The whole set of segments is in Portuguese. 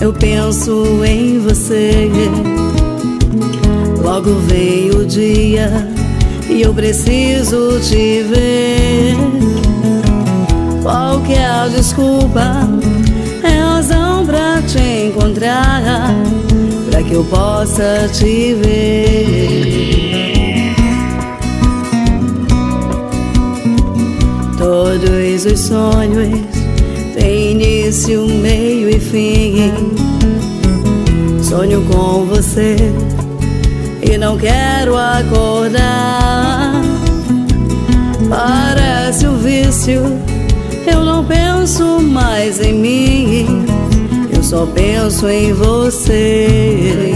eu penso em você. Logo veio o dia e eu preciso te ver. Qual que é a desculpa, é a razão pra te encontrar, pra que eu possa te ver. Todos os sonhos têm início, meio e fim. Sonho com você e não quero acordar. Parece um vício, eu não penso mais em mim, eu só penso em você.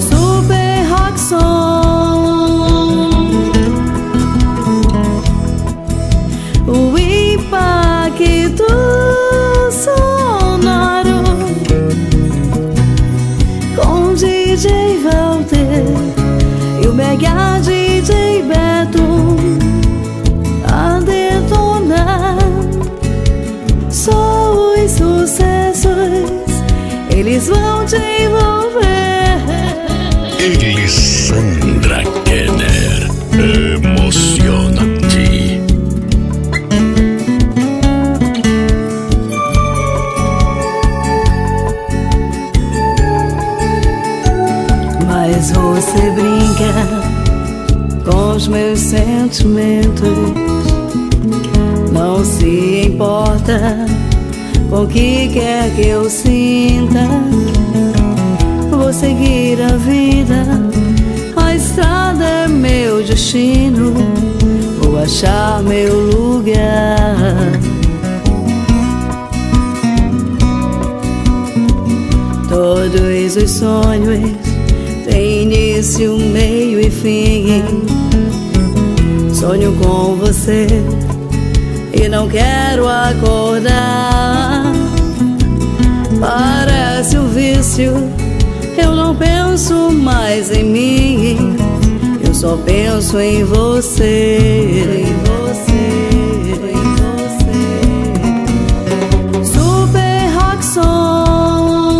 Super Rock Som, o impacto sonoro com DJ Walter e o mega DJ Beto a detonar. Só os sucessos, eles vão te envolver. Elissandra Kenner, emociona-te. Mas você brinca com os meus sentimentos, não se importa com o que quer que eu sinta. Vou seguir a vida, a estrada é meu destino, vou achar meu lugar. Todos os sonhos têm início, meio e fim. Sonho com você e não quero acordar. Parece um vício, eu não penso mais em mim, eu só penso em você. Super Rock Som,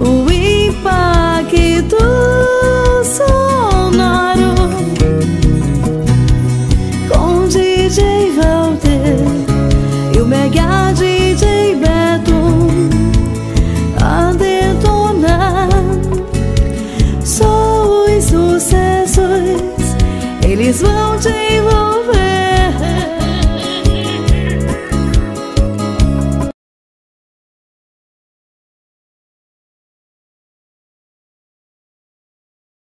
o impacto sonoro com DJ Walter e o mega DJ Beto a detonar. Só os sucessos, eles vão